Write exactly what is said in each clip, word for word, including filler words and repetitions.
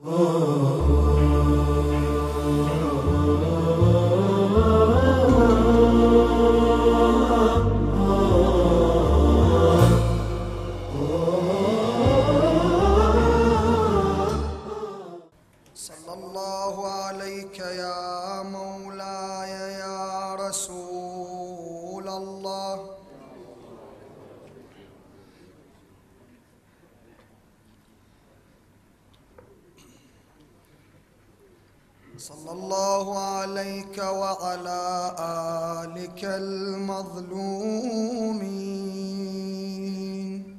صلى الله عليك يا مولاي يا رسول الله. صلى الله عليك وعلى آلك المظلومين.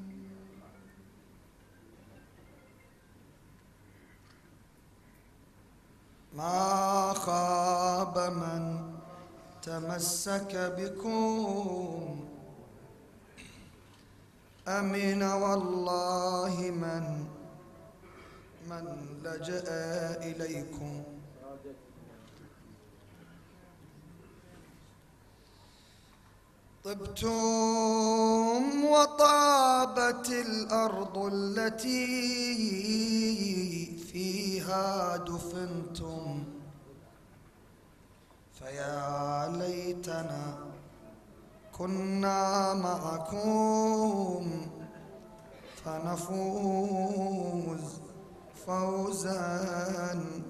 ما خاب من تمسك بكم، أمن والله من من لجأ إليكم. طبتم وطابت الأرض التي فيها دفنتم، فيا ليتنا كنا معكم فنفوز فوزا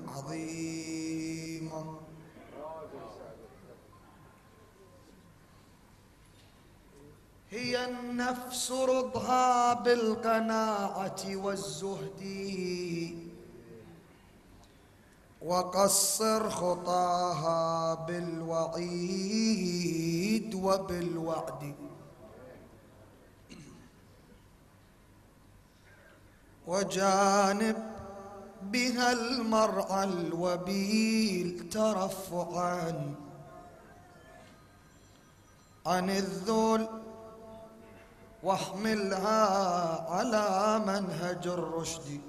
عظيما. هي النفس رضها بالقناعة والزهد، وقصر خطاها بالوعيد وبالوعد، وجانب بها المرعى الوبيل ترفعا عن الذل، واحملها على منهج الرشد.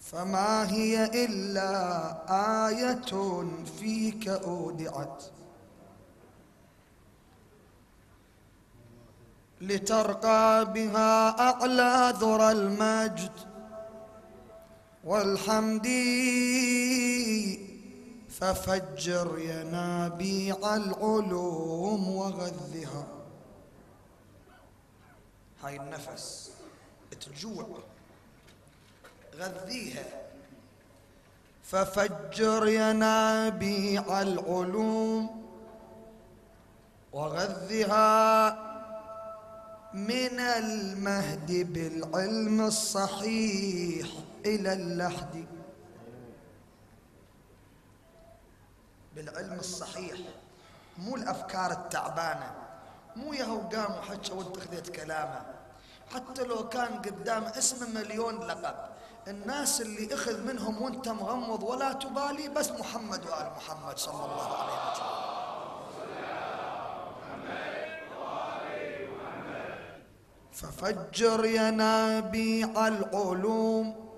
فما هي إلا آية فيك أودعت، لترقى بها أعلى ذرى المجد والحمد. ففجر ينابيع العلوم وغذها. هاي النفس تجوع، غذيها. ففجر ينابيع العلوم وغذها من المهد بالعلم الصحيح إلى اللحد، بالعلم الصحيح، مو الافكار التعبانه، مو يهو قام وحكى وانت خذيت كلامه. حتى لو كان قدام اسم مليون لقب، الناس اللي اخذ منهم وانت مغمض ولا تبالي بس محمد وال محمد صلى الله عليه وسلم. ففجر ينابيع العلوم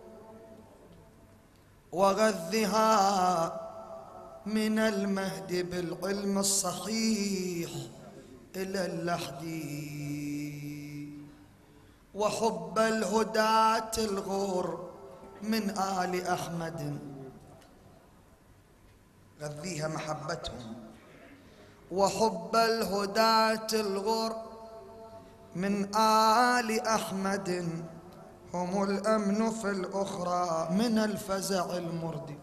وغذها من المهد بالعلم الصحيح إلى اللحد، وحب الهداة الغور من آل أحمد غذيها محبتهم، وحب الهداة الغور من آل أحمد هم الأمن في الأخرى من الفزع المردي،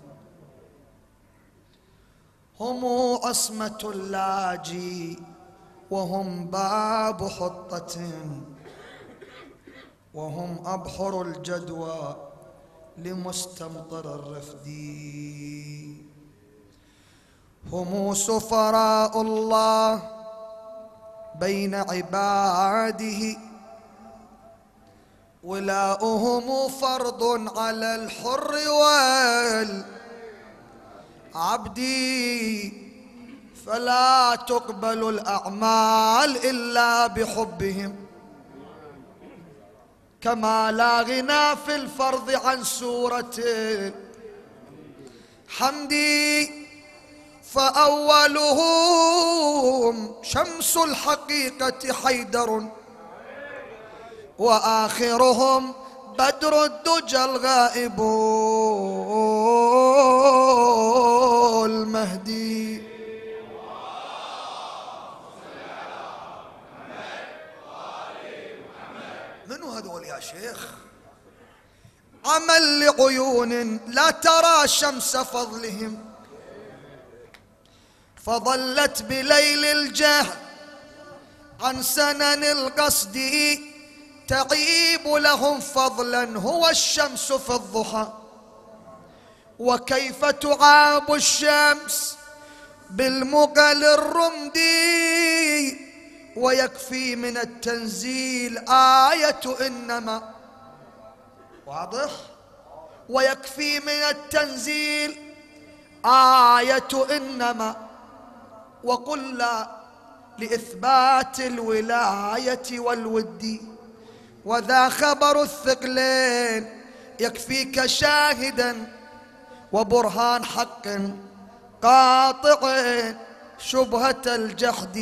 هم عصمة اللاجي وهم باب حطة، وهم أبحر الجدوى لمستمطر الرفدي، هم سفراء الله بين عباده، ولاؤهم فرض على الحر وال عبدي، فلا تقبل الأعمال إلا بحبهم، كما لا غنى في الفرض عن سورة حمدي. فأولهم شمس الحقيقة حيدر، وآخرهم بدر الدجى الغائب المهدي. منو هذول يا شيخ؟ عمل لعيون لا ترى شمس فضلهم، فظلت بليل الجهل عن سنن القصد، تغيب لهم فضلا هو الشمس في الضحى. وكيف تعاب الشمس بالمقل الرمدي، ويكفي من التنزيل آية إنما. واضح؟ ويكفي من التنزيل آية إنما، وقل لا لإثبات الولاية والود. وذا خبر الثقلين يكفيك شاهدا، وبرهان حق قاطع شبهة الجحد.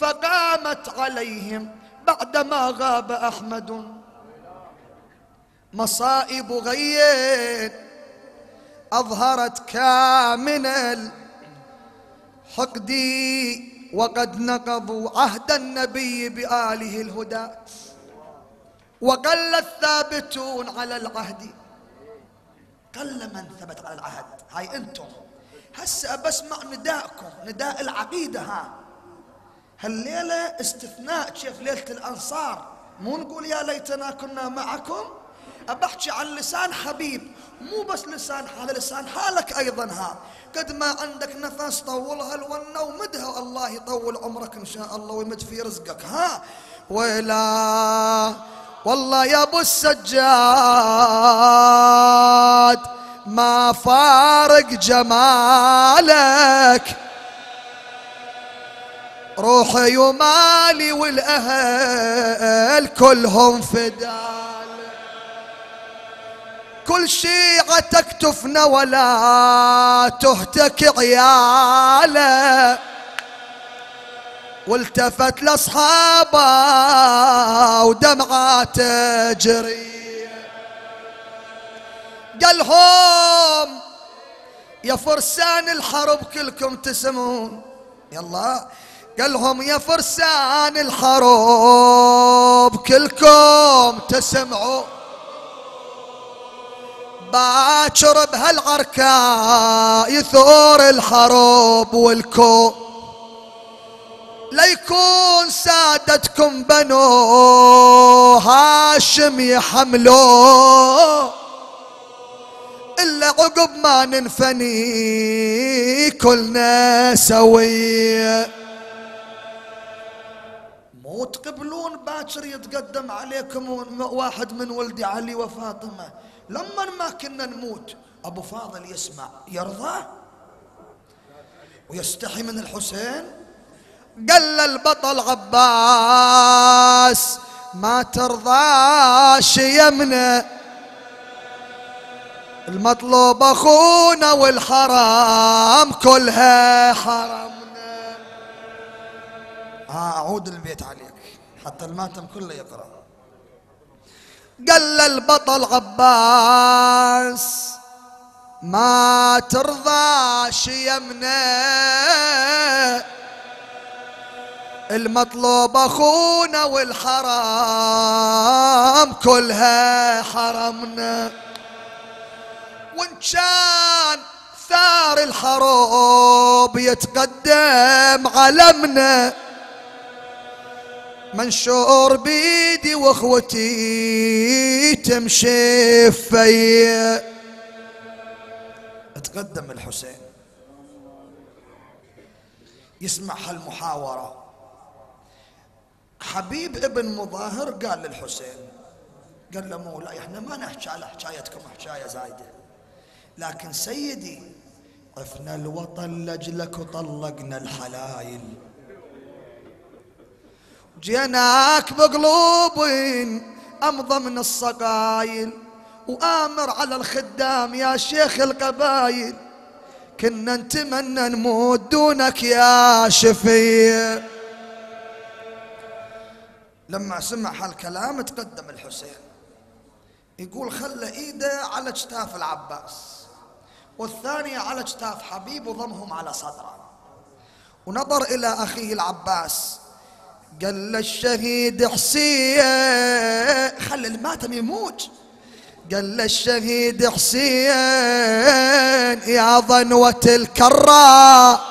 فقامت عليهم بعدما غاب أحمد مصائب غير، أظهرت كامن الحقد. وقد نقضوا عهد النبي بآله الهدى، وقل الثابتون على العهد. قل من ثبت على العهد. هاي انتم هسه بسمع نداءكم، نداء العقيدة. ها هالليلة استثناء، شيف ليلة الأنصار. مو نقول يا ليتنا كنا معكم، أبحكي عن لسان حبيب، مو بس لسان حال، لسان حالك أيضا. ها قد ما عندك نفس طولها الونة ومدها، الله يطول عمرك إن شاء الله ويمد في رزقك. ها ويلا والله يا أبو السجاد ما فارق جمالك، روحي ومالي والأهل كلهم فداك. كل شيعتك تفنى ولا تهتك عياله، والتفت لاصحابه ودمعاته تجري. قالهم يا فرسان الحرب كلكم تسمون، يلا قالهم يا فرسان الحرب كلكم تسمعون، باكر بهالعركة يثور الحروب والكو، ليكون سادتكم بنو هاشم يحملوه، إلا عقب ما ننفني كلنا سوية. مو تقبلون باكر يتقدم عليكم واحد من ولدي علي وفاطمة، لما ما كنا نموت أبو فاضل يسمع يرضى ويستحي من الحسين؟ قال البطل عباس ما ترضى شيمنا، المطلوب أخونا والحرام كلها حرمنا. آه أعود البيت عليك حتى الماتم كله يقرأ. قال البطل عباس ما ترضى شيمنا، المطلوب أخونا والحرام كلها حرمنا. وإن كان ثار الحروب يتقدم علمنا، منشور بيدي واخوتي تمشي في. تقدم الحسين يسمع هالمحاورة. حبيب ابن مظاهر قال للحسين، قال له مولاي احنا ما نحكي على حكايتكم حكاية زايدة، لكن سيدي عفنا الوطن لجلك وطلقنا الحلايل، جيناك بقلوب أمضى من الصقايل، وآمر على الخدام يا شيخ القبايل، كنا نتمنى نموت دونك يا شفيع. لما سمع هالكلام تقدم الحسين، يقول خلى ايده على اجتاف العباس والثانية على اجتاف حبيب وضمهم على صدره، ونظر إلى أخيه العباس قال له الشهيد حسين، خلى الماتم يموج، قال له الشهيد حسين يا ضنوة الكرة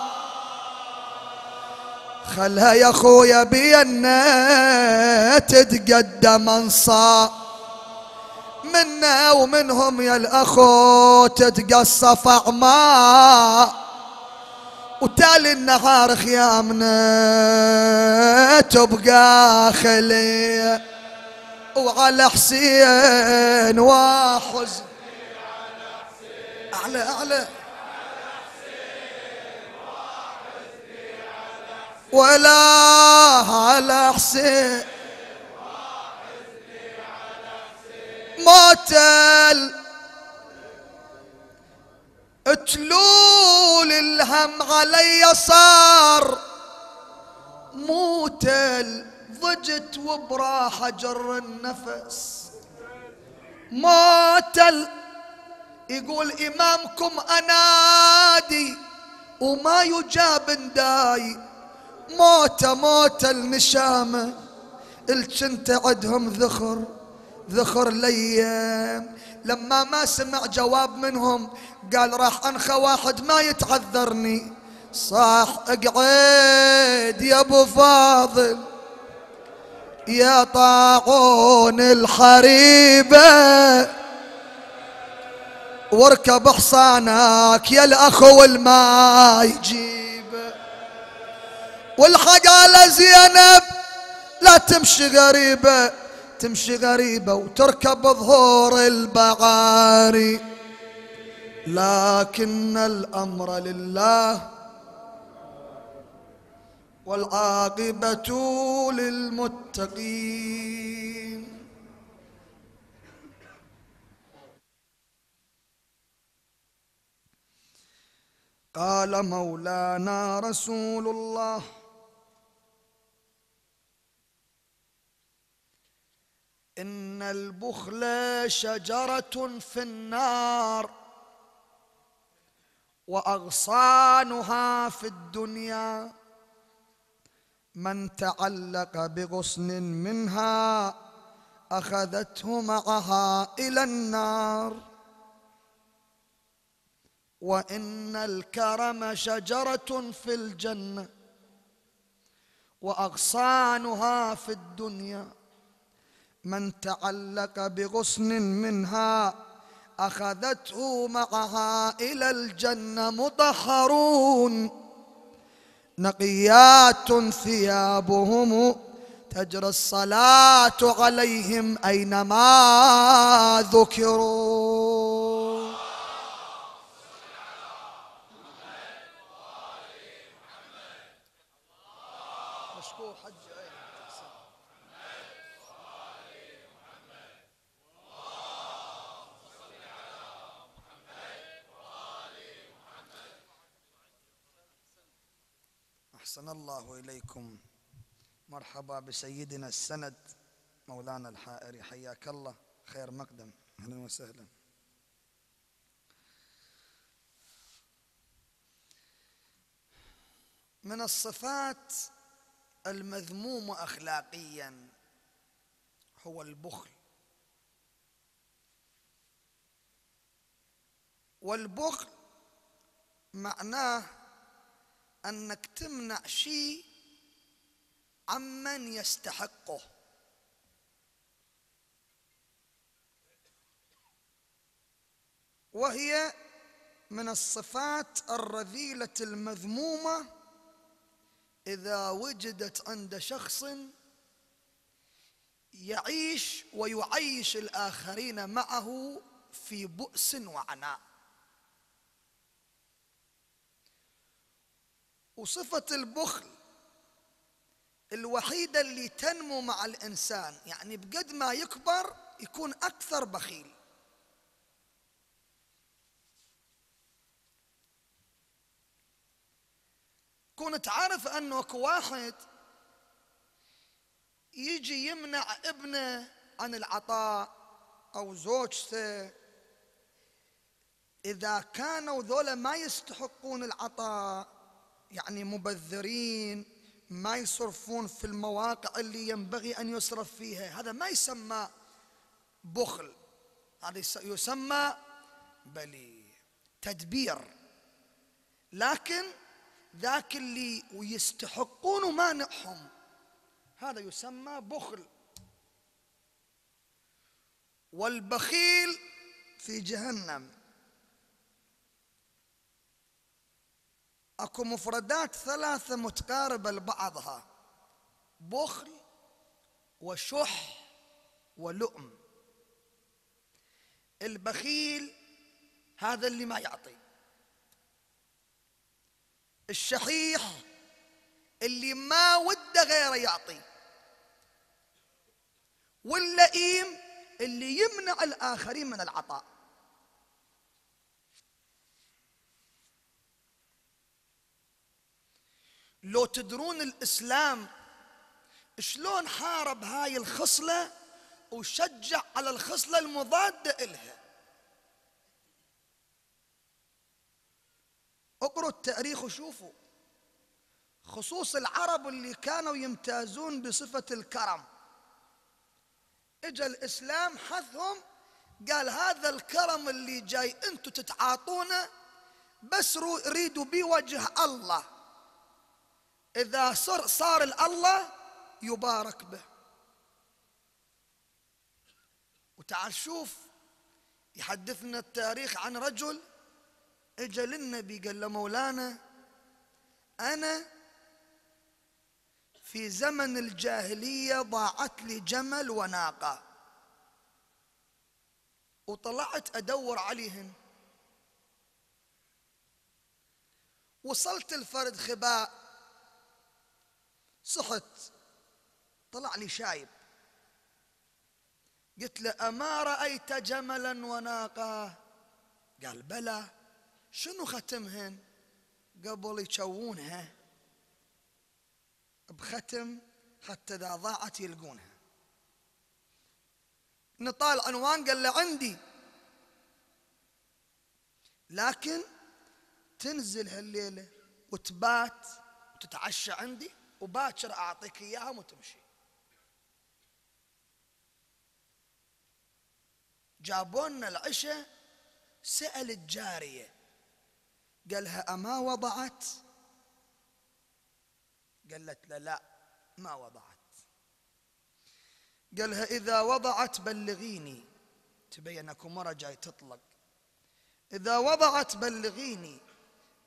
خلها يا خويا بينا تتقدم انصا منا ومنهم يا الاخو تتقصف اعمى وتالي النهار خيامنا تبقى خليه وعلى حسين وحزن اعلى اعلى ولا على حسين موتل تلول الهم علي صار موتل ضجت وبراحة جر النفس موتل. يقول إمامكم أنادي وما يجاب نداي موت موت النشامة الجنت عندهم ذخر ذخر ليام. لما ما سمع جواب منهم قال راح أنخى واحد ما يتعذرني، صاح اقعد يا أبو فاضل يا طاعون الحريبة واركب حصانك يا الأخو الما يجي والحق على زينب لا تمشي غريبة تمشي غريبة وتركب ظهور البعاري لكن الأمر لله والعاقبة للمتقين. قال مولانا رسول الله إن البخل شجرة في النار وأغصانها في الدنيا، من تعلق بغصن منها أخذته معها إلى النار، وإن الكرم شجرة في الجنة وأغصانها في الدنيا، من تعلق بغصن منها أخذته معها إلى الجنة، مطهرون نقيات ثيابهم تجري الصلاة عليهم أينما ذكروا. أحسن الله إليكم. مرحبا بسيدنا السند مولانا الحائري، حياك الله خير مقدم، أهلا وسهلا. من الصفات المذمومة أخلاقيا هو البخل، والبخل معناه أنك تمنع شيء عمن يستحقه. وهي من الصفات الرذيلة المذمومة إذا وجدت عند شخص يعيش ويعيش الآخرين معه في بؤس وعناء. وصفة البخل الوحيدة اللي تنمو مع الإنسان، يعني بقد ما يكبر يكون أكثر بخيل. كنت عارف أنه واحد يجي يمنع ابنه عن العطاء أو زوجته، إذا كانوا ذولا ما يستحقون العطاء، يعني مبذرين ما يصرفون في المواقع اللي ينبغي أن يصرف فيها، هذا ما يسمى بخل، هذا يسمى بلي تدبير. لكن ذاك اللي ويستحقون مانعهم هذا يسمى بخل. والبخيل في جهنم. اكو مفردات ثلاثة متقاربة لبعضها، بخل وشح ولؤم. البخيل هذا اللي ما يعطي، الشحيح اللي ما وده غيره يعطي، واللئيم اللي يمنع الآخرين من العطاء. لو تدرون الإسلام شلون حارب هاي الخصلة وشجع على الخصلة المضادة إلها. اقروا التاريخ وشوفوا خصوص العرب اللي كانوا يمتازون بصفة الكرم، اجا الإسلام حثهم قال هذا الكرم اللي جاي انتم تتعاطونه بس ريدوا بي وجه الله، إذا صار صار الله يبارك به. وتعال شوف يحدثنا التاريخ عن رجل اجا للنبي قال له مولانا انا في زمن الجاهليه ضاعت لي جمل وناقه وطلعت ادور عليهن، وصلت الفرد خباء، صحت طلع لي شايب، قلت له اما رايت جملا وناقه؟ قال بلى، شنو ختمهن؟ قبل يجوونها بختم حتى اذا ضاعت يلقونها. نطال عنوان قال له عندي، لكن تنزل هالليله وتبات وتتعشى عندي وباكر اعطيك اياهم وتمشي. جابونا العشاء، سال الجاريه قالها أما وضعت؟ قالت له لا ما وضعت. قالها إذا وضعت بلغيني، تبين أكو مرة جاي تطلق، إذا وضعت بلغيني،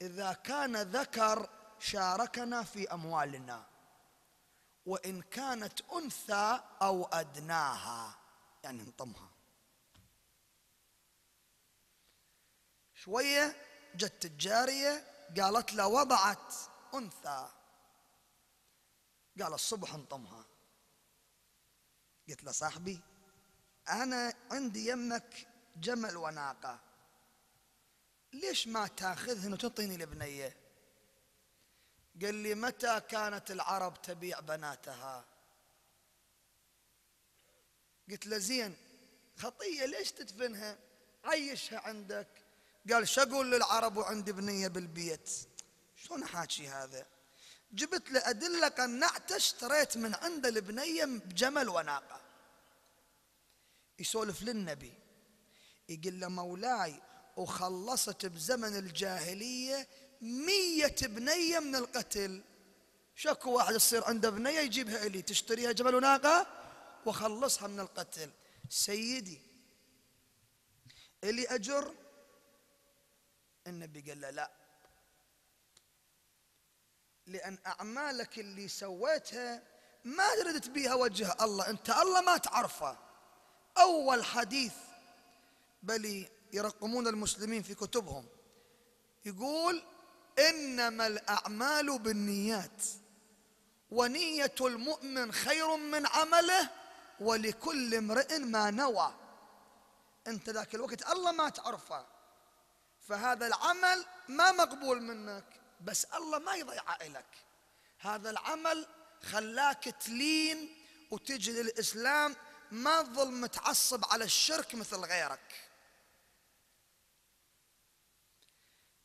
إذا كان ذكر شاركنا في أموالنا وإن كانت أنثى أو أدناها، يعني انطمها. شوية جت الجارية قالت له وضعت أنثى، قال الصبح انطمها. قلت له صاحبي أنا عندي يمك جمل وناقة، ليش ما تاخذهن وتعطيني لبنية؟ قال لي متى كانت العرب تبيع بناتها؟ قلت له زين خطية ليش تدفنها؟ عيشها عندك. قال شو اقول للعرب وعندي بنيه بالبيت؟ شلون احاكي هذا؟ جبت له ادله قنعته، اشتريت من عنده البنيه بجمل وناقه. يسولف للنبي يقول له مولاي وخلصت بزمن الجاهليه مية بنيه من القتل، شكو واحد يصير عنده بنيه يجيبها الي تشتريها جمل وناقه وخلصها من القتل. سيدي الي اجر؟ النبي قال له لا، لأن أعمالك اللي سويتها ما تردت بيها وجه الله، أنت الله ما تعرفه. أول حديث بل يرقمون المسلمين في كتبهم يقول إنما الأعمال بالنيات ونية المؤمن خير من عمله ولكل امرئ ما نوى. أنت ذاك الوقت الله ما تعرفه، فهذا العمل ما مقبول منك، بس الله ما يضيعه لك، هذا العمل خلاك تلين وتجي للإسلام ما تظل متعصب على الشرك مثل غيرك.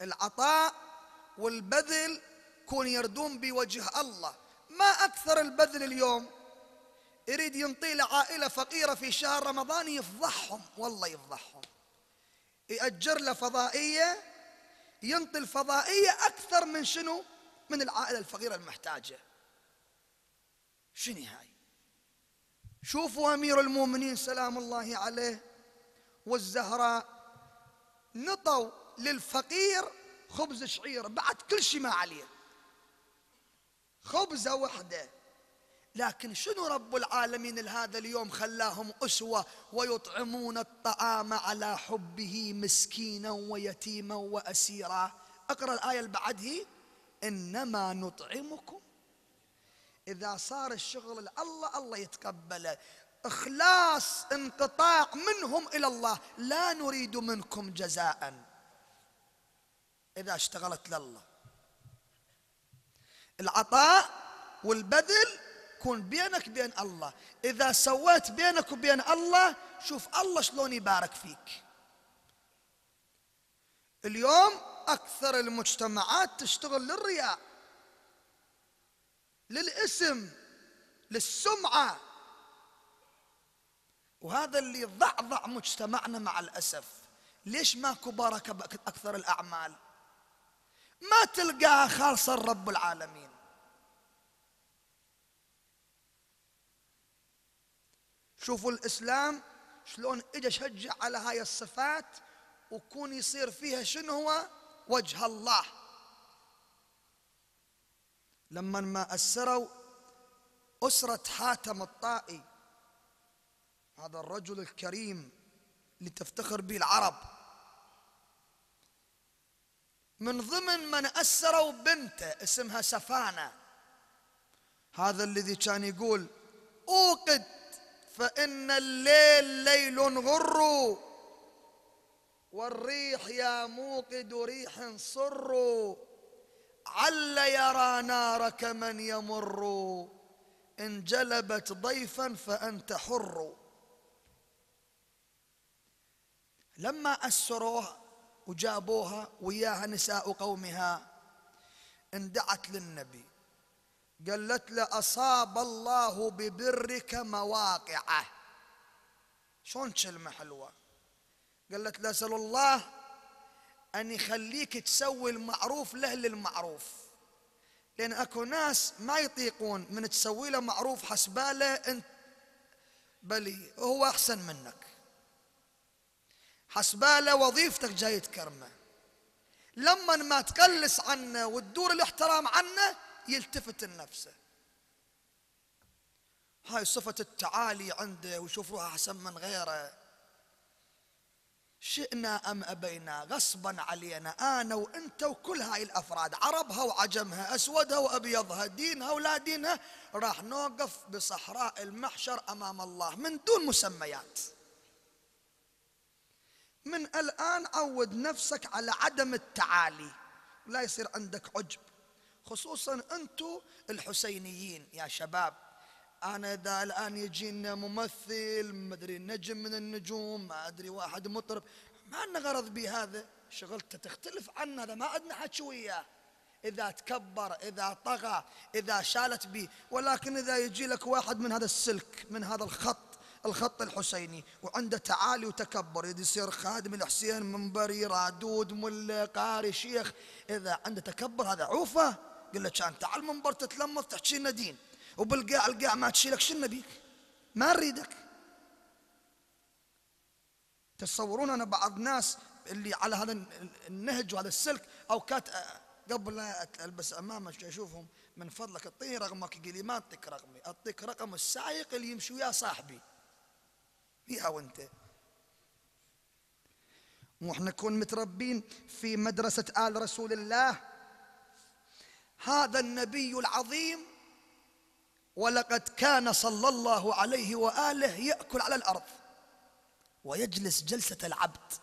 العطاء والبذل كون يردون بوجه الله. ما أكثر البذل اليوم، يريد ينطي لعائلة فقيرة في شهر رمضان يفضحهم، والله يفضحهم، يأجر له فضائية، ينطي الفضائية أكثر من شنو؟ من العائلة الفقيرة المحتاجة. شنو هاي؟ شوفوا أمير المؤمنين سلام الله عليه والزهراء نطوا للفقير خبز شعير بعد كل شيء ما عليه، خبزة وحدة، لكن شنو رب العالمين لهذا اليوم خلاهم أسوة، ويطعمون الطعام على حبه مسكينا ويتيما وأسيرا. أقرأ الآية اللي بعدها، إنما نطعمكم. إذا صار الشغل لله الله يتقبله، إخلاص، انقطاع منهم إلى الله، لا نريد منكم جزاء. إذا اشتغلت لله العطاء والبذل كون بينك بين الله. إذا سويت بينك وبين الله شوف الله شلون يبارك فيك. اليوم أكثر المجتمعات تشتغل للرياء، للاسم، للسمعة، وهذا اللي ضعضع مجتمعنا مع الأسف. ليش ماكو بركة بأكثر الأعمال؟ ما تلقاها خالصة رب العالمين. شوفوا الإسلام شلون إجا شجع على هاي الصفات، وكون يصير فيها شنو هو وجه الله. لما ما أسروا أسرة حاتم الطائي، هذا الرجل الكريم اللي تفتخر به العرب، من ضمن من أسروا بنته اسمها سفانة. هذا الذي كان يقول أوقد فإن الليل ليل غر والريح يا موقد ريح صر عل يرى نارك من يمر إن جلبت ضيفا فأنت حر. لما أسروها وجابوها وياها نساء قومها اندعت للنبي، قالت له أصاب الله ببرك مواقعه. شلون كلمة حلوة! قالت له أسأل الله أن يخليك تسوي المعروف لأهل المعروف، لأن أكو ناس ما يطيقون من تسوي له معروف حسباله أنت بلي هو أحسن منك، حسباله وظيفتك جاي تكرمه. لما ما تقلص عنه وتدور الاحترام عنه يلتفت لنفسه. هاي صفة التعالي عنده، ويشوف روحه أحسن من غيره. شئنا أم أبينا غصبا علينا، أنا وأنت وكل هاي الأفراد، عربها وعجمها، أسودها وأبيضها، دينها ولا دينها، راح نوقف بصحراء المحشر أمام الله من دون مسميات. من الآن عود نفسك على عدم التعالي ولا يصير عندك عجب، خصوصا أنتو الحسينيين يا شباب. أنا إذا الآن يجينا ممثل، مدري نجم من النجوم، ما أدري واحد مطرب، ما عندنا غرض به، هذا شغلته تختلف عنا، هذا ما عندنا حكي وياه. إذا تكبر، إذا طغى، إذا شالت به. ولكن إذا يجي لك واحد من هذا السلك، من هذا الخط، الخط الحسيني، وعنده تعالي وتكبر، يصير خادم الحسين، منبري، رادود، ملا، قاري، شيخ، إذا عنده تكبر هذا عوفة. قل له كان تعال منبر تتلمض تحكي لنا دين، وبالقاع القاع ما تشيلك، شنو بيك؟ ما نريدك. تتصورون أنا بعض ناس اللي على هذا النهج وهذا السلك، أو كانت قبل لا ألبس أمامك أشوفهم، من فضلك أعطيني رقمك، قلي ما أعطيك رقمي، أعطيك رقم السائق اللي يمشي وياه صاحبي. يا وأنت، مو احنا نكون متربين في مدرسة آل رسول الله، هذا النبي العظيم. ولقد كان صلى الله عليه وآله يأكل على الأرض ويجلس جلسة العبد،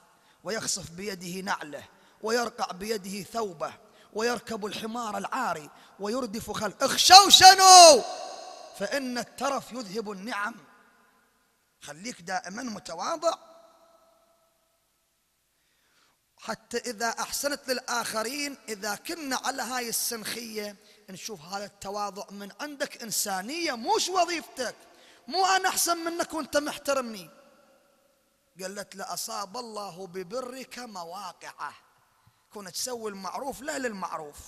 ويخصف بيده نعله، ويرقع بيده ثوبه، ويركب الحمار العاري، ويردف خلق. اخشوا شنو؟ فإن الترف يذهب النعم. خليك دائما متواضع، حتى إذا أحسنت للآخرين، إذا كنا على هاي السنخية نشوف هذا التواضع من عندك، إنسانية، موش وظيفتك، مو أنا أحسن منك وأنت محترمني. قالت لأصاب الله ببرك مواقعه، كون تسوي المعروف لا للمعروف.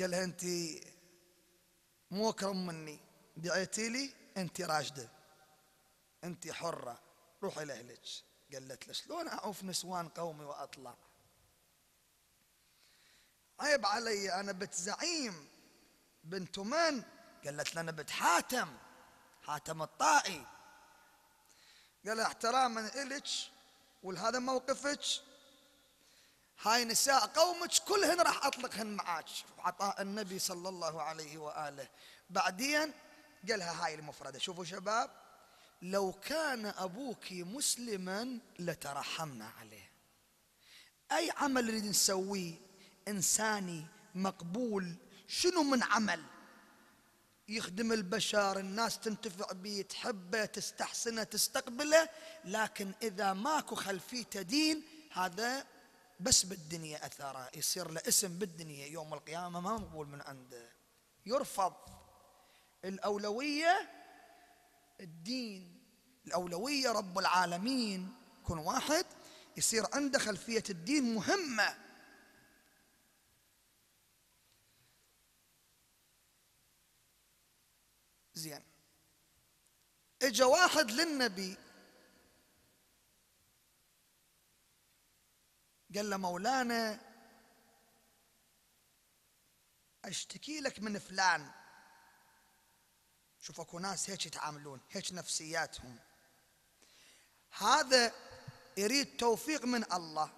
قال لها أنت مو أكرم مني، دعيتي لي، أنت راجدة، أنت حرة، روحي لأهلك. قالت له شلون أعوف نسوان قومي وأطلع؟ عيب علي، أنا بنت زعيم. بنت من؟ قالت له أنا بنت حاتم، حاتم الطائي. قال احتراما إلك ولهذا موقفك، هاي نساء قومك كلهن راح أطلقهن معاك، عطاء النبي صلى الله عليه وآله. بعدين قالها هاي المفردة، شوفوا شباب، لو كان أبوك مسلما لترحمنا عليه. أي عمل نريد نسويه إنساني مقبول، شنو من عمل يخدم البشر، الناس تنتفع به، تحبه، تستحسنه، تستقبله، لكن إذا ماكو خلفيته دين، هذا بس بالدنيا أثره، يصير له اسم بالدنيا، يوم القيامة ما مقبول من عنده، يرفض. الأولوية الدين، الأولوية رب العالمين. يكون واحد يصير عنده خلفية الدين مهمة. زين، اجا واحد للنبي قال له مولانا اشتكي لك من فلان. شوف اكو ناس هيك يتعاملون، هيك نفسياتهم. هذا يريد توفيق من الله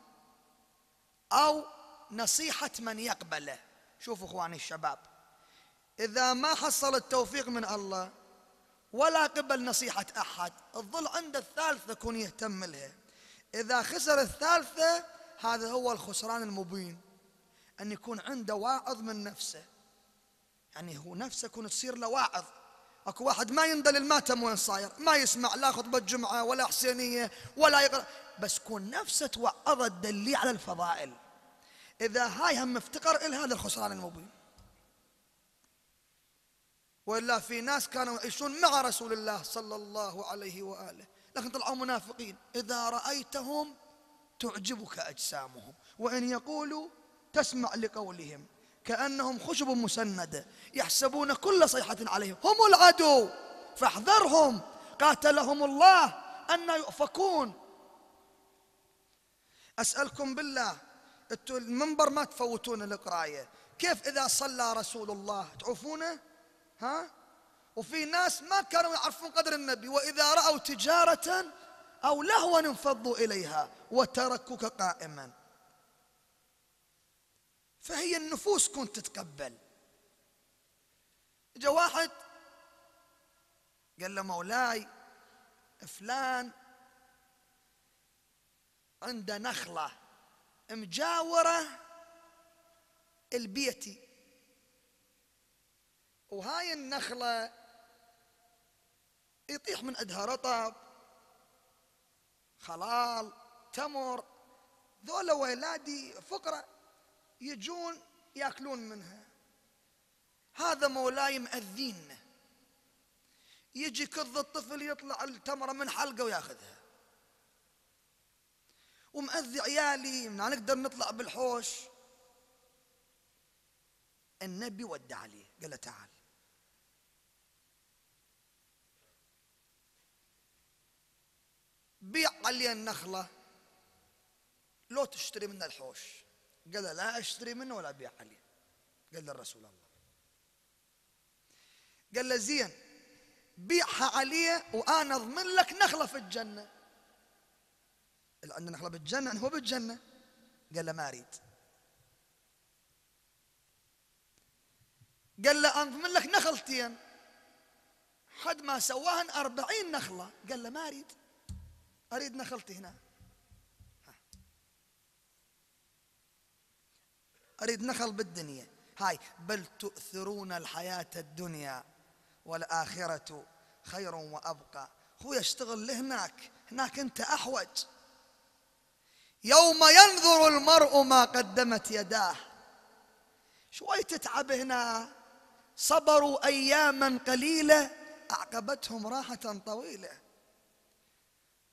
او نصيحة من يقبله. شوفوا اخواني الشباب، إذا ما حصل التوفيق من الله ولا قبل نصيحة أحد، الظل عند الثالثة يكون يهتم لها. إذا خسر الثالثة، هذا هو الخسران المبين، أن يكون عنده واعظ من نفسه. يعني هو نفسه يكون تصير له واعظ. أكو واحد ما يندل الماتم وين صاير، ما يسمع لا خطبة جمعة ولا حسينية ولا يقرأ، بس كون نفسه توعظت دلي على الفضائل. إذا هاي هم افتقر إلى هذا الخسران المبين. وإلا في ناس كانوا يعيشون مع رسول الله صلى الله عليه وآله، لكن طلعوا منافقين. إذا رأيتهم تعجبك أجسامهم وإن يقولوا تسمع لقولهم، كأنهم خشب مسندة، يحسبون كل صيحة عليهم، هم العدو فاحذرهم، قاتلهم الله أن يؤفكون. أسألكم بالله، المنبر ما تفوتون القراية، كيف إذا صلى رسول الله تعرفونه؟ ها؟ وفي ناس ما كانوا يعرفون قدر النبي، وإذا رأوا تجارة أو لهوا انفضوا إليها وتركوك قائما. فهي النفوس كنت تتقبل. جاء واحد قال له مولاي فلان عنده نخلة مجاورة البيتي، وهاي النخلة يطيح من عندها رطب، خلال، تمر. ذولا ولادي فقرة يجون ياكلون منها. هذا مولاي مأذين، يجي كذ الطفل يطلع التمرة من حلقة وياخذها، ومأذي عيالي، ما نقدر نطلع بالحوش. النبي ودع عليه، قال له تعال. بيع علي النخلة لو تشتري منه الحوش. قال لا اشتري منه ولا بيع عليه. قال له رسول الله. قال له زين، بيعها علي وانا اضمن لك نخلة في الجنة. اللي عنده نخلة بالجنة هو بالجنة. قال له ما اريد. قال له أضمن لك نخلتين، حد ما سواهن أربعين نخلة. قال له ما أريد، أريد نخلتي هنا، أريد نخل بالدنيا. هاي بل تؤثرون الحياة الدنيا والآخرة خير وأبقى. هو يشتغل لهناك، هناك أنت أحوج. يوم ينظر المرء ما قدمت يداه. شوي تتعب هنا، صبروا أياما قليلة أعقبتهم راحة طويلة.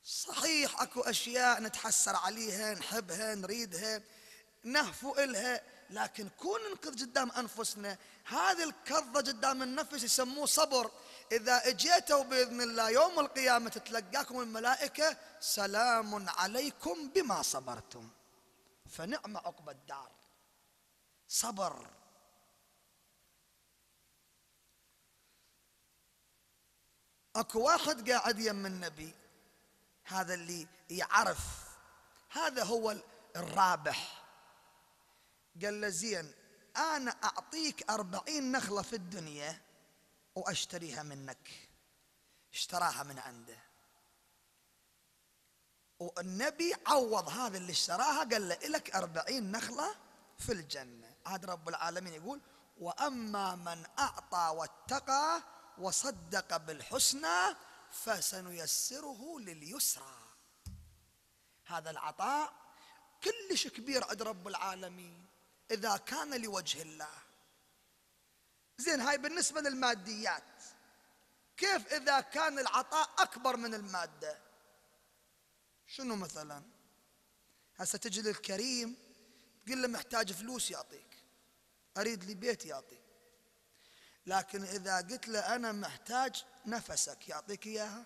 صحيح أكو أشياء نتحسر عليها، نحبها، نريدها، نهفو إلها، لكن كون ننقذ قدام أنفسنا. هذه الكظة قدام النفس يسموه صبر. إذا أجيتوا بإذن الله يوم القيامة تتلقاكم الملائكة سلام عليكم بما صبرتم فنعم عقبى الدار. صبر. أكو واحد قاعد يم النبي، هذا اللي يعرف، هذا هو الرابح. قال له زين، أنا أعطيك أربعين نخلة في الدنيا وأشتريها منك. اشتراها من عنده، والنبي عوض هذا اللي اشتراها، قال له إلك أربعين نخلة في الجنة. عاد رب العالمين يقول وأما من أعطى واتقى وصدق بالحسنى فسنيسره لليسرى. هذا العطاء كلش كبير عند رب العالمين إذا كان لوجه الله. زين هاي بالنسبة للماديات، كيف إذا كان العطاء أكبر من المادة؟ شنو مثلا؟ هسه تجي للكريم تقول له محتاج فلوس يعطيك، أريد لي بيت يعطيك. لكن إذا قلت له أنا محتاج نفسك يعطيك إياها؟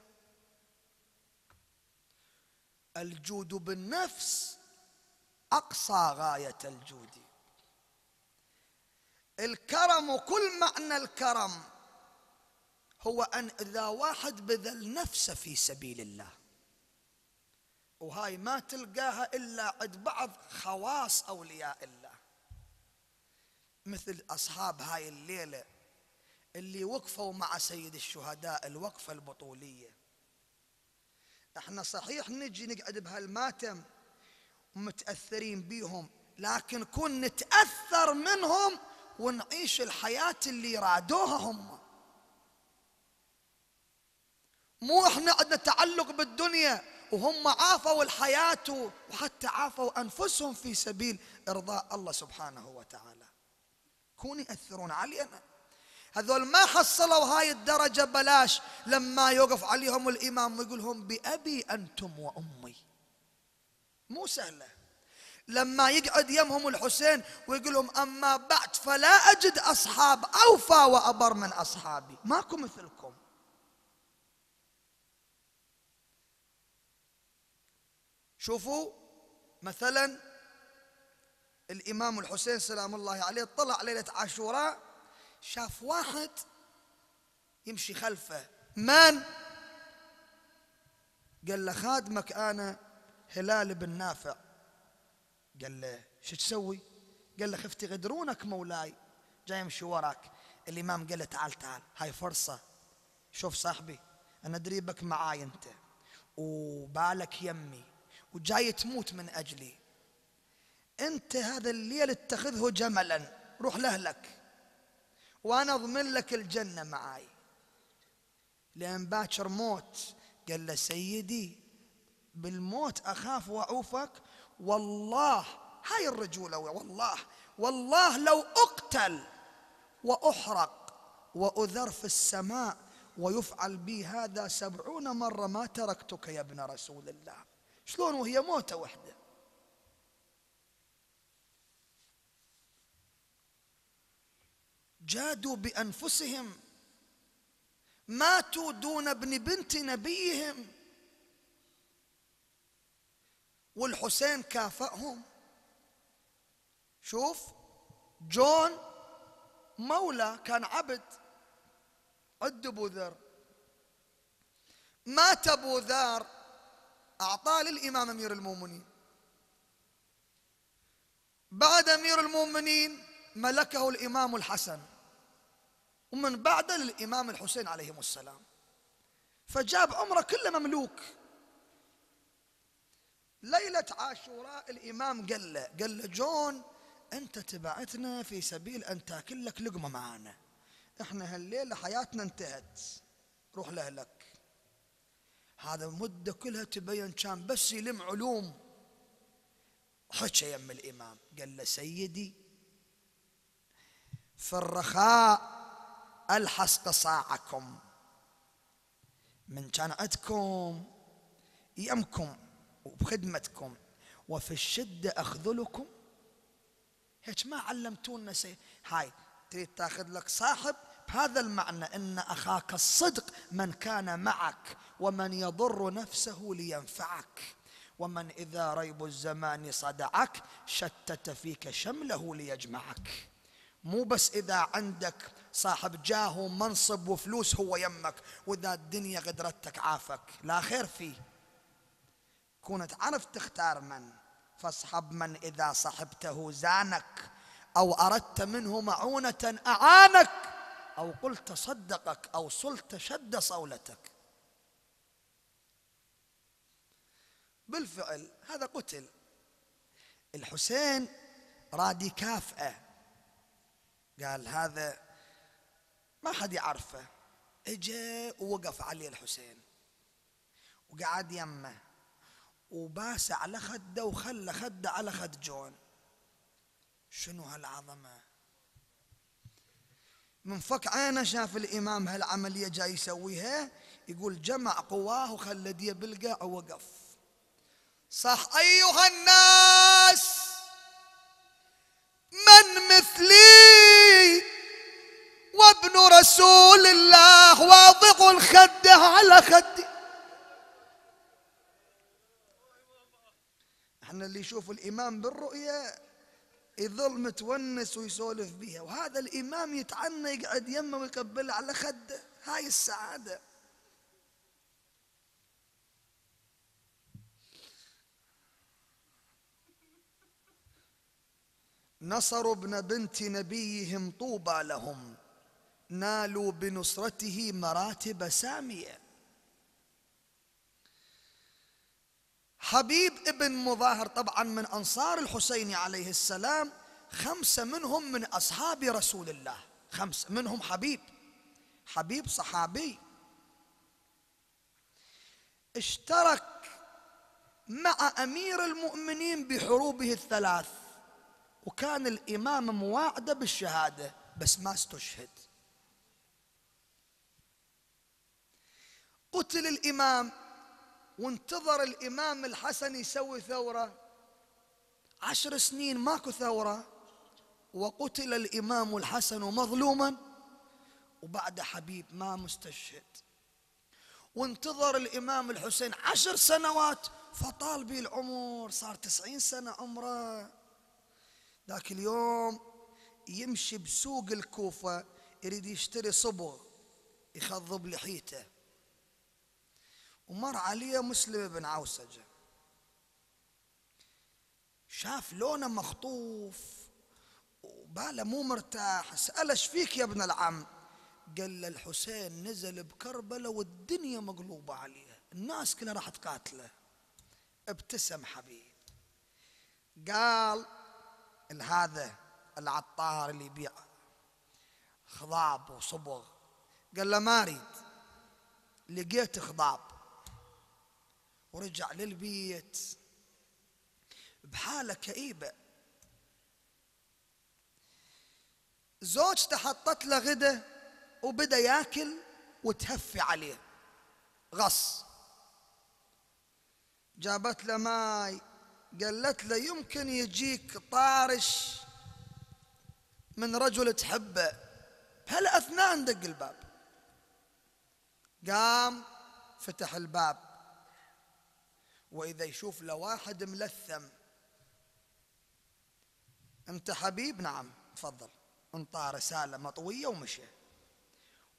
الجود بالنفس أقصى غاية الجود. الكرم وكل معنى الكرم هو أن إذا واحد بذل نفسه في سبيل الله، وهاي ما تلقاها إلا عند بعض خواص أولياء الله، مثل أصحاب هاي الليلة اللي وقفوا مع سيد الشهداء الوقفة البطولية. احنا صحيح نجي نقعد بهالماتم ومتأثرين بيهم، لكن كن نتأثر منهم ونعيش الحياة اللي رادوها هم. مو احنا عندنا تعلق بالدنيا، وهم عافوا الحياة وحتى عافوا أنفسهم في سبيل إرضاء الله سبحانه وتعالى. كونوا يأثرون علينا. هذول ما حصلوا هاي الدرجة بلاش. لما يوقف عليهم الإمام ويقولهم بأبي أنتم وأمي، مو سهلة. لما يقعد يمهم الحسين ويقولهم أما بعد فلا أجد أصحاب أوفى وأبر من أصحابي، ماكو مثلكم. شوفوا مثلا الإمام الحسين سلام الله عليه طلع ليلة عاشوراء، شاف واحد يمشي خلفه، من؟ قال له خادمك أنا هلال بن نافع. قال له شو تسوي؟ قال له خفت يغدرونك مولاي، جاي يمشي وراك. الإمام قال له تعال تعال، هاي فرصة، شوف صاحبي أنا دريبك معاي أنت وبالك يمي وجاي تموت من أجلي، أنت هذا الليل اتخذه جملا روح لأهلك وأنا أضمن لك الجنة معاي، لأن باكر موت. قال له سيدي بالموت أخاف وأعوفك، والله هاي الرجولة، والله والله لو أقتل وأحرق وأذر في السماء ويفعل بي هذا سبعون مرة ما تركتك يا ابن رسول الله. شلون وهي موتة وحدة؟ جادوا بأنفسهم، ماتوا دون ابن بنت نبيهم، والحسين كافأهم. شوف جون مولى كان عبد عند أبو ذر، مات أبو ذر أعطاه للإمام أمير المؤمنين. بعد أمير المؤمنين ملكه الإمام الحسن، ومن بعده للإمام الحسين عليهم السلام، فجاب عمره كله مملوك. ليلة عاشوراء الإمام قال له قال له جون أنت تبعتنا في سبيل أن تأكل لك لقمة معانا، إحنا هالليلة حياتنا انتهت، روح لأهلك. هذا المدة كلها تبين كان بس يلم علوم. حكى يم الإمام قال له: سيدي، في الرخاء ألحست صاعكم، من كان عندكم يمكم وبخدمتكم، وفي الشدة أخذلكم. هيك ما علمتونا. سي... هاي تريد تاخذ لك صاحب بهذا المعنى، إن أخاك الصدق من كان معك، ومن يضر نفسه لينفعك، ومن إذا ريب الزمان صدعك شتت فيك شمله ليجمعك. مو بس إذا عندك صاحب جاه ومنصب وفلوس هو يمك، وإذا الدنيا غدرتك عافك، لا خير فيه. كون تعرف تختار من، فاصحب من إذا صحبته زانك، أو أردت منه معونة أعانك، أو قلت صدقك، أو صلت شد صولتك. بالفعل هذا قتل الحسين، راد يكافئه، قال هذا ما حد يعرفه. اجى ووقف علي الحسين وقعد يمه وباس على خده وخلى خده على خد جون. شنو هالعظمه؟ من فك عينه شاف الامام هالعمليه جاي يسويها، يقول جمع قواه وخلى ديه بالقاع ووقف. صح: أيها الناس، من مثلي وابن رسول الله واضع الخد على خدي. احنا اللي يشوف الإمام بالرؤية يظل متونس ويسولف بها، وهذا الإمام يتعنى يقعد يمه ويقبله على خده. هاي السعادة. نصروا ابن بنت نبيهم طوبى لهم، نالوا بنصرته مراتب سامية. حبيب ابن مظاهر طبعا من أنصار الحسين عليه السلام، خمسة منهم من أصحاب رسول الله، خمسة منهم حبيب. حبيب صحابي اشترك مع أمير المؤمنين بحروبه الثلاث، وكان الإمام مواعده بالشهادة بس ما استشهد. قتل الإمام، وانتظر الإمام الحسن يسوي ثورة، عشر سنين ماكو ثورة، وقتل الإمام الحسن مظلوما، وبعد حبيب ما مستشهد. وانتظر الإمام الحسين عشر سنوات، فطال به العمر، صار تسعين سنة عمره. ذاك اليوم يمشي بسوق الكوفة يريد يشتري صبغ يخضب لحيته، ومر عليه مسلم بن عوسجة، شاف لونه مخطوف وباله مو مرتاح. سأله: ايش فيك يا ابن العم؟ قال له: الحسين نزل بكربلة والدنيا مقلوبة عليه، الناس كلها راح تقاتله. ابتسم حبيب قال: هذا العطار اللي يبيع خضاب وصبغ. قال له: ما اريد، لقيت خضاب. ورجع للبيت بحاله كئيبه. زوجته حطت له غدا وبدا ياكل وتهفي عليه غص. جابت له ماي، قالت له: يمكن يجيك طارش من رجل تحبه. بهالاثناء ندق الباب، قام فتح الباب واذا يشوف له واحد ملثم. انت حبيب؟ نعم، تفضل. انطاه رساله مطويه ومشى.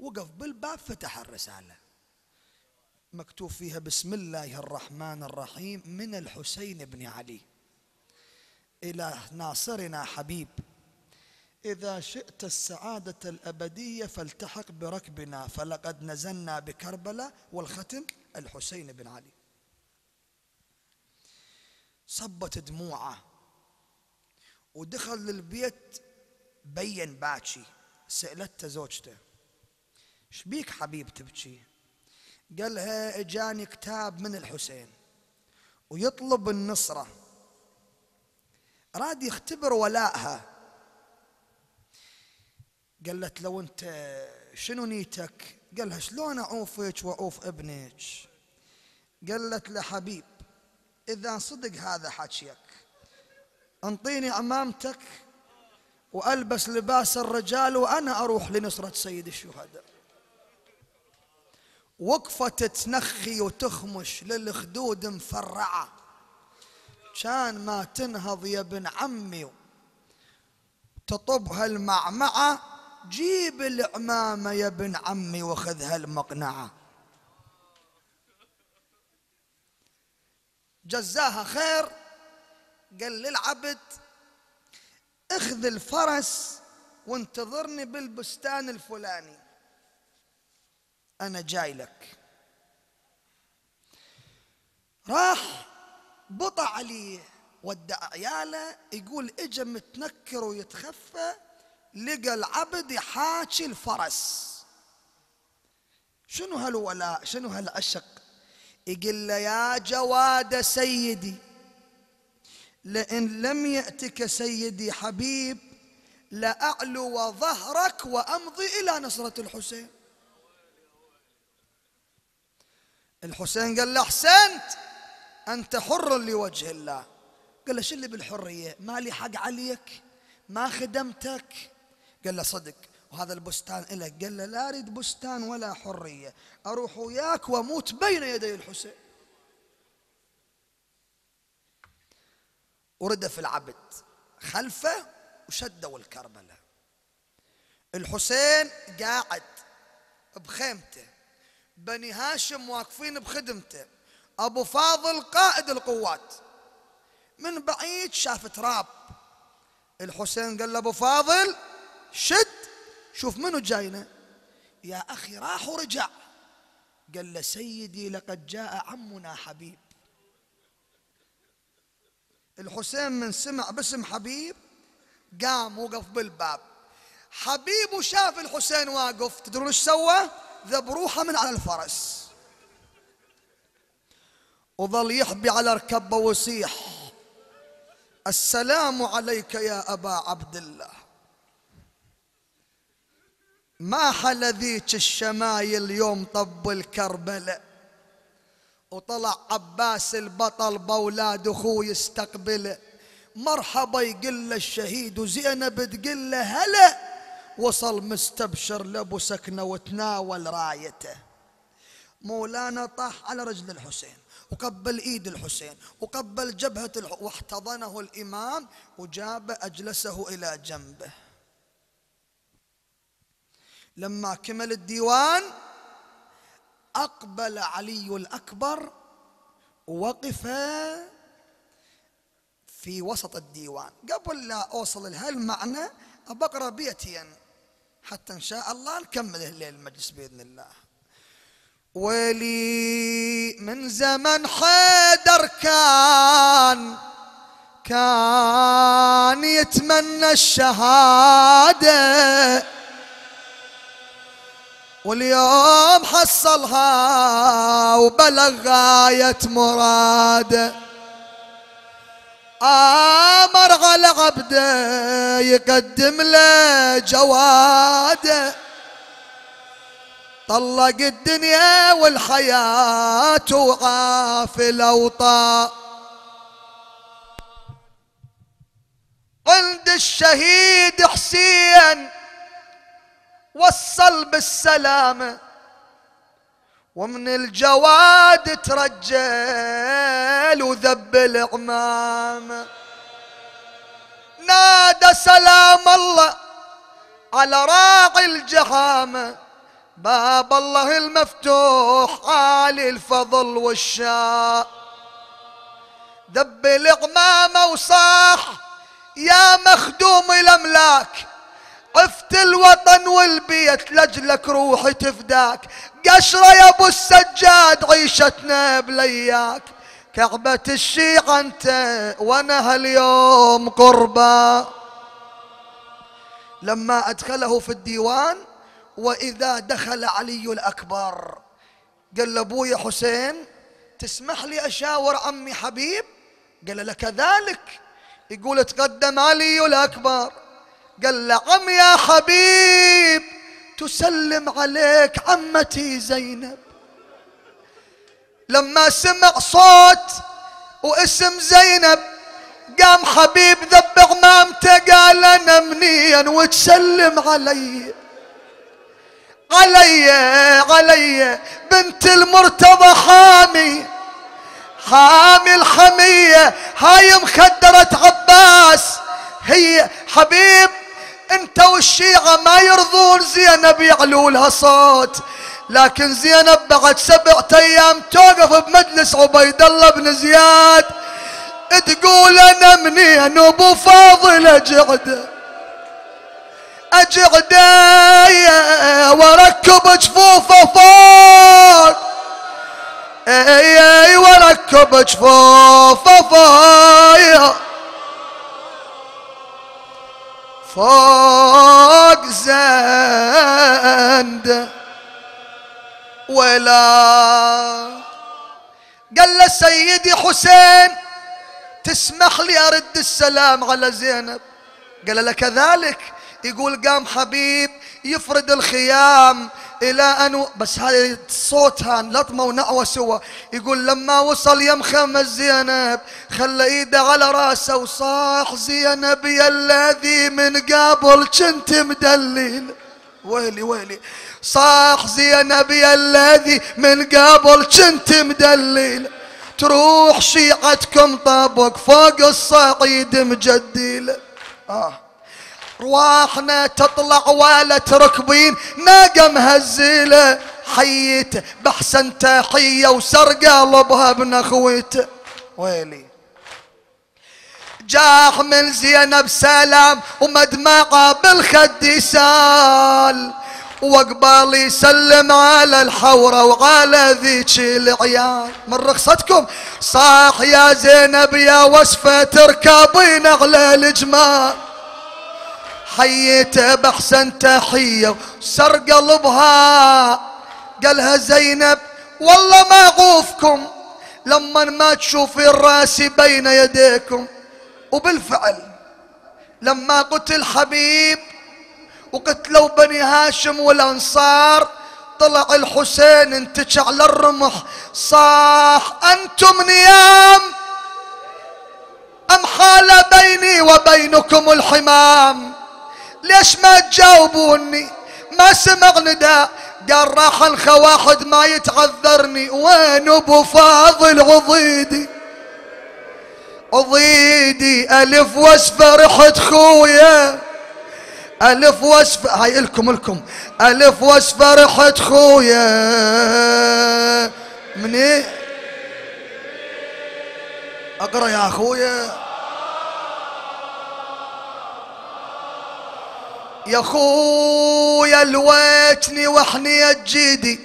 وقف بالباب، فتح الرساله، مكتوب فيها: بسم الله الرحمن الرحيم، من الحسين بن علي إلى ناصرنا حبيب، إذا شئت السعادة الأبدية فالتحق بركبنا، فلقد نزلنا بكربلاء. والختم: الحسين بن علي. صبت دموعه ودخل للبيت بين باكي. سألته زوجته: ايش بيك حبيب تبكي؟ قال لها: اجاني كتاب من الحسين ويطلب النصرة، راد يختبر ولائها. قالت: لو انت شنو نيتك؟ قال لها: شلون اعوفك واعوف ابنك؟ قالت له: حبيب اذا صدق هذا حكيك انطيني عمامتك والبس لباس الرجال وانا اروح لنصرة سيد الشهداء. وقفت تنخي وتخمش للخدود مفرعه، كان ما تنهض يا ابن عمي تطبها المعمعه. جيب العمامه يا ابن عمي وخذها المقنعه. جزاها خير. قال للعبد: اخذ الفرس وانتظرني بالبستان الفلاني انا جاي لك. راح بطع عليه ودع عياله. يقول اجا متنكر ويتخفى، لقى العبد يحاكي الفرس. شنو هالولاء، شنو هالعشق. يقول له: يا جواد سيدي، لئن لم يأتك سيدي حبيب لأعلو ظهرك وأمضي إلى نصرة الحسين. الحسين قال له: أحسنت، أنت حر لوجه الله. قال له: شو اللي بالحرية؟ ما لي حق عليك، ما خدمتك. قال له: صدق وهذا البستان إلك. قال له: لا أريد بستان ولا حرية، أروح وياك وأموت بين يدي الحسين. وردف العبد خلفه وشدوا الكربلة. الحسين قاعد بخيمته، بني هاشم واقفين بخدمته، أبو فاضل قائد القوات. من بعيد شاف تراب. الحسين قال له: أبو فاضل شد، شوف منو جاينا. يا أخي راح ورجع. قال له: سيدي لقد جاء عمنا حبيب. الحسين من سمع باسم حبيب قام وقف بالباب. حبيب وشاف الحسين واقف، تدرون ايش سوى؟ ذب روحه من على الفرس وظل يحبي على ركبه ويصيح: السلام عليك يا أبا عبد الله، ما حل ذيك الشمايل يوم طب الكربلاء. وطلع عباس البطل باولاد اخوه يستقبله. مرحبا يقله الشهيد، وزينب تقله هلا. وصل مستبشر لابو سكنه وتناول رايته. مولانا طاح على رجل الحسين وقبل ايد الحسين وقبل جبهه الح... واحتضنه الامام وجاب اجلسه الى جنبه. لما كمل الديوان أقبل علي الأكبر ووقف في وسط الديوان. قبل لا أوصل لهالمعنى أقرأ بيتين حتى إن شاء الله نكمل الليل المجلس بإذن الله. ويلي من زمن حيدر كان كان يتمنى الشهادة، واليوم حصلها وبلغ غاية مراده. آمر على عبده يقدم له جواده. طلق الدنيا والحياة وعاف الأوطان. عند الشهيد حسين وصل بالسلامة، ومن الجواد ترجل وذب العمامة. نادى: سلام الله على راعي الجحامة، باب الله المفتوح عالي الفضل والشاء. ذب العمامة وصاح: يا مخدوم الأملاك، عفت الوطن والبيت لجلك روحي تفداك. قشرة يا ابو السجاد عيشتنا بلياك، كعبة الشيعة انت وانا هاليوم قربا. لما ادخله في الديوان واذا دخل علي الاكبر قال لابويا حسين تسمح لي اشاور عمي حبيب؟ قال له كذلك. يقول تقدم علي الاكبر قال له عم يا حبيب تسلم عليك عمتي زينب. لما سمع صوت واسم زينب قام حبيب ذبغ مامته قال انا منين وتسلم علي علي علي بنت المرتضى حامي حامي الحمية هاي مخدرة عباس هي. حبيب انت والشيعة ما يرضون زينب يعلو لها صوت، لكن زينب بعد سبعة ايام توقف بمجلس عبيد الله بن زياد تقول انا منين ابو فاضل اجعده اجعده واركب جفوفه فوق اي واركب جفوفه فوق فوق زنده ولا. قال له سيدي حسين تسمح لي ارد السلام على زينب؟ قال له كذلك. يقول قام حبيب يفرد الخيام الى ان بس هاي صوتها لطمه ونعوه سوا. يقول لما وصل يم خمس زينب خلى ايده على راسه وصاح زينب يا الذي من قبل كنت مدلل ويلي ويلي صاح زينب يا الذي من قبل كنت مدلل تروح شيعتكم طابق فوق الصعيد مجديل. آه رواحنا تطلع ولا تركبين ناقه مهزيله حييته بحسن تحيه وسرق قلبها ابن اخويته ويلي. جاح من زينب سلام ومدمعه بالخد سال وقبال يسلم على الحورة وعلى ذيك العيال من رخصتكم. صاح يا زينب يا وصفة تركبين على الجمال حييته بحسن تحية وسرق قلبها. قالها زينب والله ما اعوفكم لما ما تشوفين راسي بين يديكم. وبالفعل لما قتل حبيب وقتلوا بني هاشم والانصار طلع الحسين انتشع على الرمح صاح انتم نيام ام حال بيني وبينكم الحمام؟ ليش ما تجاوبوني؟ ما سمع نداء. قال راح انخى واحد ما يتعذرني وين ابو فاضل عضيدي عضيدي الف وصفه رحت خويا ألف وصفة هاي إلكم إلكم ألف وصفة رحت خويا مني أقرأ يا خويا يا خويا الويتني وحني جيدي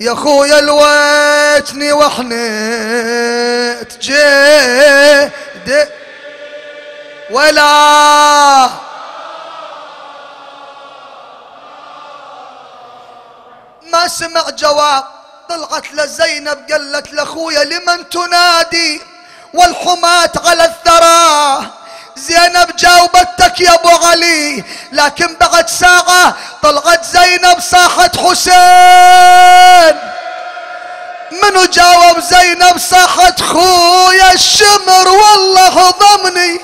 يا خويا الويتني وحني جيدي ولا ما سمع جواب. طلعت لزينب قالت لاخويا لمن تنادي والحماة على الثرى؟ زينب جاوبتك يا ابو علي. لكن بعد ساعة طلعت زينب صاحت حسين. منو جاوب زينب؟ صاحت خويا الشمر والله هضمني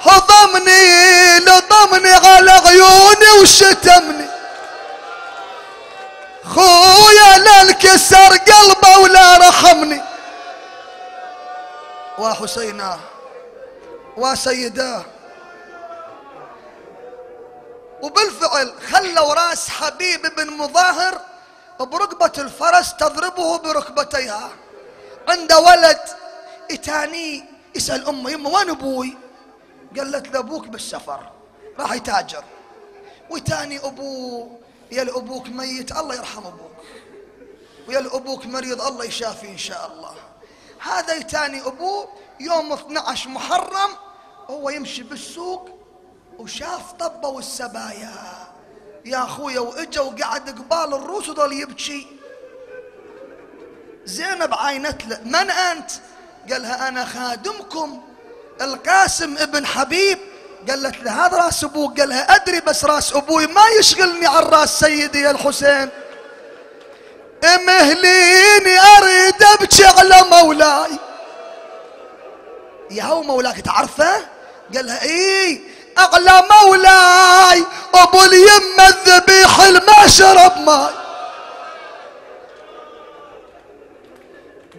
هضمني لضمني على عيوني وشتمني خويا لا انكسر قلبه ولا رحمني. وحسيناه وسيداه. وبالفعل خلوا راس حبيب بن مظاهر بركبة الفرس تضربه بركبتيها. عنده ولد يتاني يسأل امه يمه وين ابوي؟ قالت له ابوك بالسفر راح يتاجر. ويتاني ابوه يا لأبوك ميت الله يرحم ابوك ويا أبوك مريض الله يشافيه إن شاء الله. هذا يتاني أبوه يوم اثني عشر محرم هو يمشي بالسوق وشاف طبوا السبايا يا أخويا، وإجا وقعد قبال الروس وظل يبكي. زينب عاينت له، من أنت؟ قالها أنا خادمكم القاسم ابن حبيب. قالت له هذا راس أبوك؟ قالها أدري بس راس أبوي ما يشغلني عن راس سيدي الحسين. امهليني أريد أبكي على مولاي. يا هو مولاك تعرفه؟ قالها إيه، أعلى مولاي أبو اليمة الذبيح الما شرب ماي.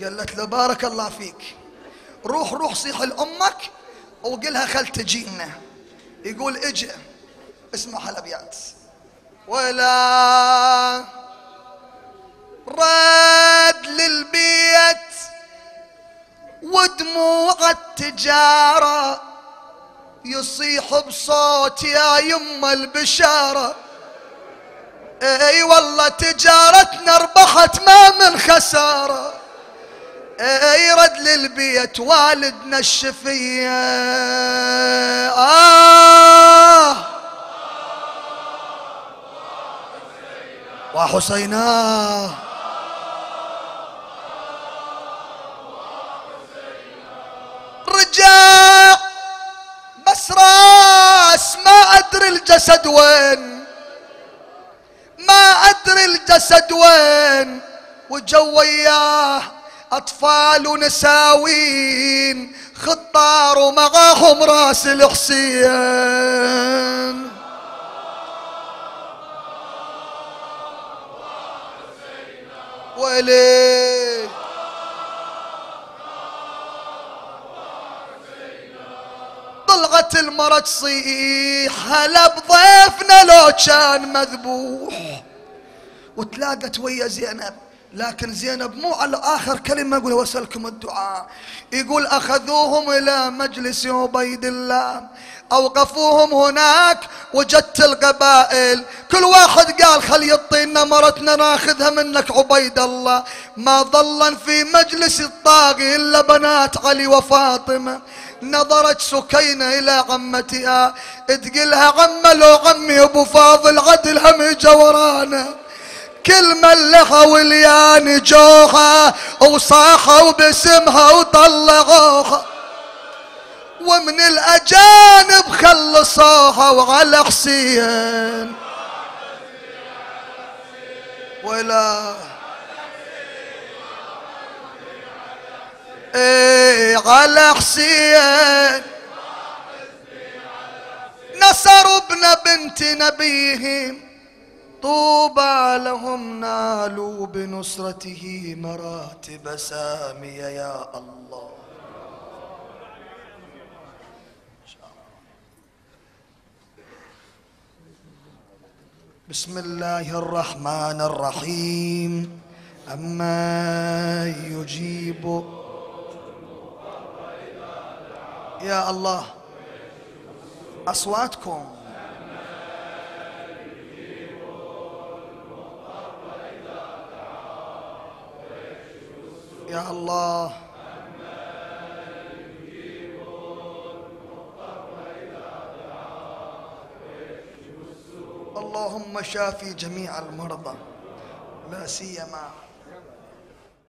قالت له بارك الله فيك، روح روح صيح لأمك وقلها خل تجينا. يقول اجئ، اسمع هالأبيات: ولا راد للبيت ودموع التجارة، يصيح بصوت يا يما البشارة. اي والله تجارتنا ربحت ما من خسارة. اي رد للبيت والدنا الشفيع. آه وحسيناه رجع بس راس، ما أدري الجسد وين، ما أدري الجسد وين. وجو وياه أطفال ونساوين، خطار ومعاهم راس الحسين. ويلي طلعت المرة تصيح هلا بضيفنا لو كان مذبوح. وتلاقت ويا زينب، لكن زينب مو على آخر كلمة يقول واسألكم الدعاء. يقول أخذوهم إلى مجلس عبيد الله، أوقفوهم هناك. وجدت القبائل كل واحد قال خل يعطينا مرتنا ناخذها منك عبيد الله. ما ظل في مجلس الطاغي إلا بنات علي وفاطمة. نظرت سكينة إلى عمتها تقلها عمة لو عمي أبو فاضل عدل هم يجا ورانا. كل من لها وليان جوها وصاحوا باسمها وطلعوها، ومن الأجانب خلصوها وعلى حسين. ولا ايه على حسين نصر ابن بنت نبيهم، طوبى لهم نالوا بنصرته مراتب سامية. يا الله بسم الله الرحمن الرحيم. أما يجيب يا الله أصواتكم يا الله. اللهم شافي جميع المرضى لا سيما